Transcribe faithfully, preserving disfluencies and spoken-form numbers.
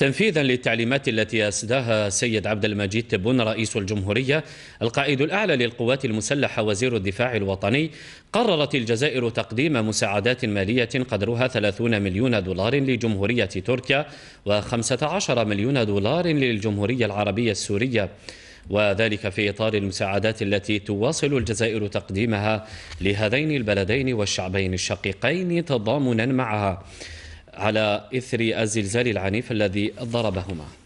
تنفيذا للتعليمات التي أسداها سيد عبد المجيد تبون رئيس الجمهورية القائد الأعلى للقوات المسلحة وزير الدفاع الوطني، قررت الجزائر تقديم مساعدات مالية قدرها ثلاثين مليون دولار لجمهورية تركيا وخمسة عشر مليون دولار للجمهورية العربية السورية، وذلك في إطار المساعدات التي تواصل الجزائر تقديمها لهذين البلدين والشعبين الشقيقين تضامنا معها على إثر الزلزال العنيف الذي ضربهما.